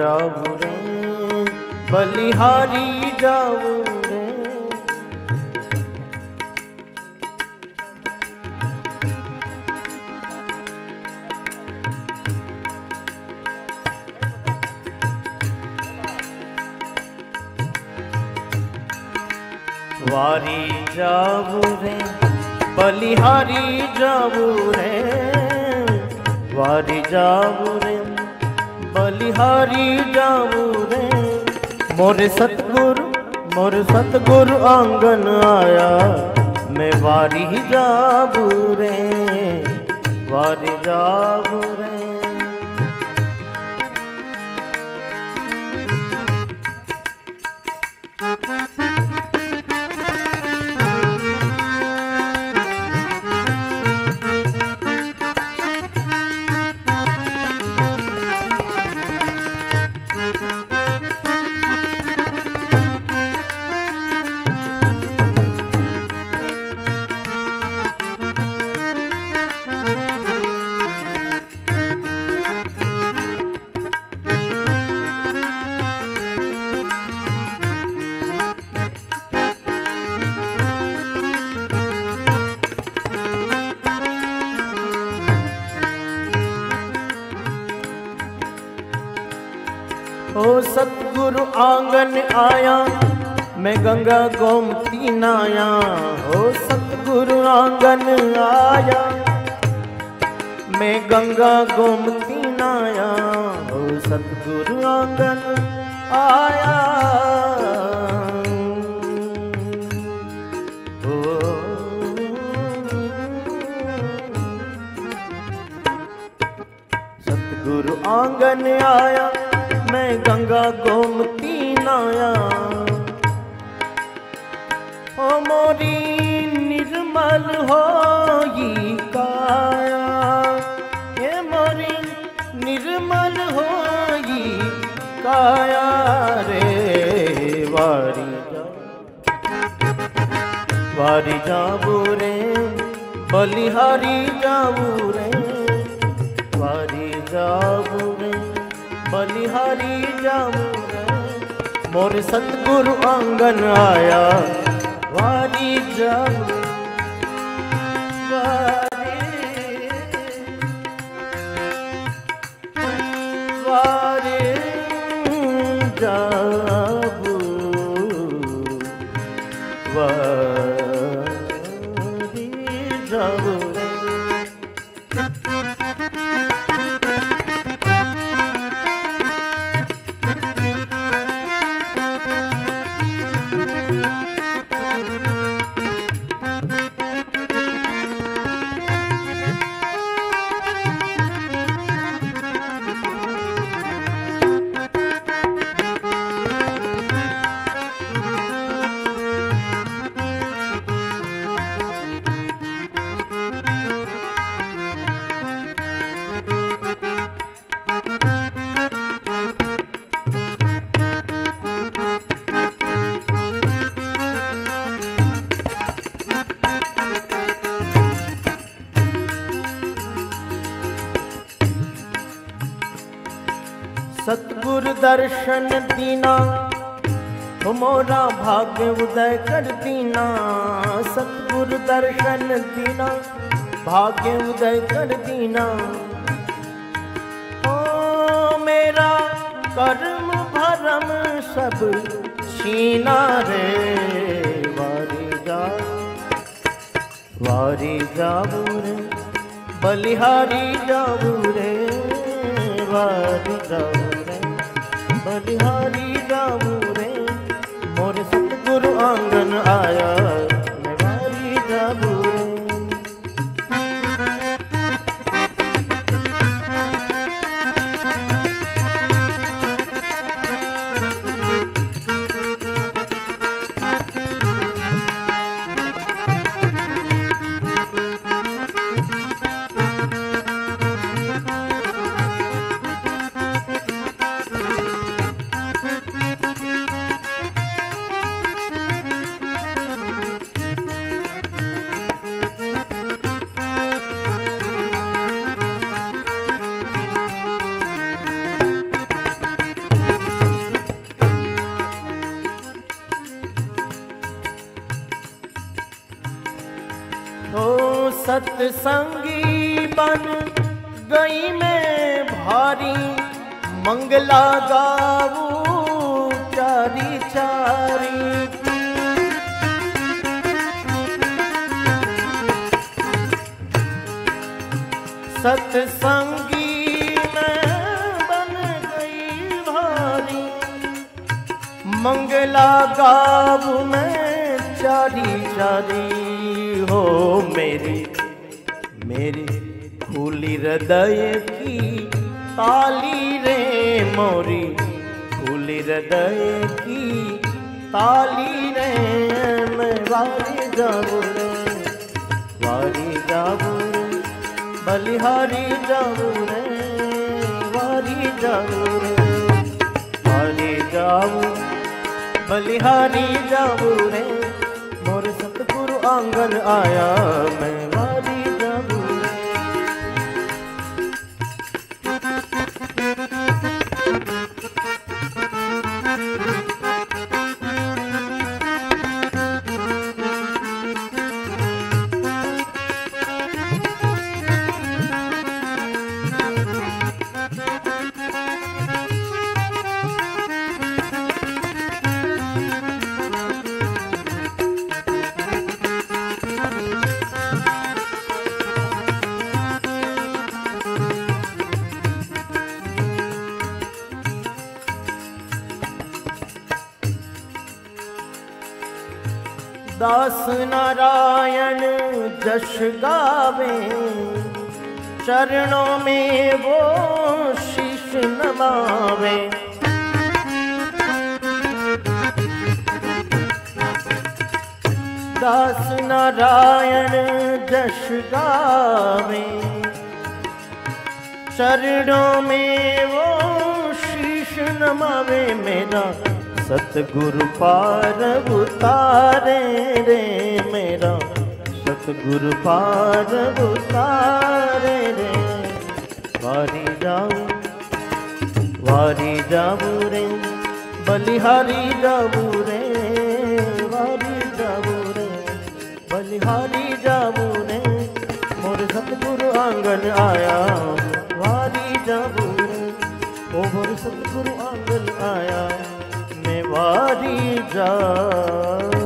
जावू रे बलिहारी जावू रे। वारी जावू रे बलिहारी जावू रे, वारी जावू रे बलिहारी जावू रे। मोर सतगुरु आंगन आया, मैं वारी जावू रे, वारी जावू रे। ओ सतगुरु आंगन आया, मैं गंगा गोमती नाया। ओ सतगुरु आंगन आया, मैं गंगा गोमती नाया। ओ सतगुरु आंगन आया, सतगुरु आंगन आया, मैं गंगा गोमती नाया। ओ मोरी निर्मल होई काया, ये मोरी निर्मल होई काया रे। वारी जावू रे बलिहारी जावू रे, वारी जावू रे बलिहारी जावू रे। मोर सतगुरु आंगन आया, वारी जावू वारी जावू वारी जावू। सतगुरु दर्शन दीना, मोरा भाग्य उदय कर दीना। सतगुरु दर्शन दीना, भाग्य उदय कर दीना। ओ मेरा कर्म भरम सब छीना रे। वारी जावू रे बलिहारी जावू रे, वारी जावू बलिहारी जावू रे। मोर सतगुरु आंगन आया, मैं वारी जावू रे। सत्संगी बन गई मैं भारी, मंगला गावू चारी चारी। सत्संगी मैं बन गई भारी, मंगला गावू मैं चारी चारी। हो मेरी मेरी खुली हृदय की ताली रे मोरी, खुली हृदय की ताली रे। मैं वारी जावू रे, वारी जावू रे, बलिहारी जावू रे, वारी जावू रे, वारी जावू, बलिहारी जावू रे। मोरे सतगुरु आंगन आया मैं वारी। दास नारायण जश गावे, चरणों में वो शीश नमावे। दास नारायण जश गावे, चरणों में वो शीश नमावे। मेरा सतगुरु पार उतारे रे, मेरा सतगुरु पार उतारे रे। वारी जावू रे, बलिहारी जावू रे, वारी जावू रे, बलिहारी जावू रे। मोर सतगुरु आंगन आया वारी जावू रे, ओ मोर सतगुरु आंगन आया वारी जावू रे।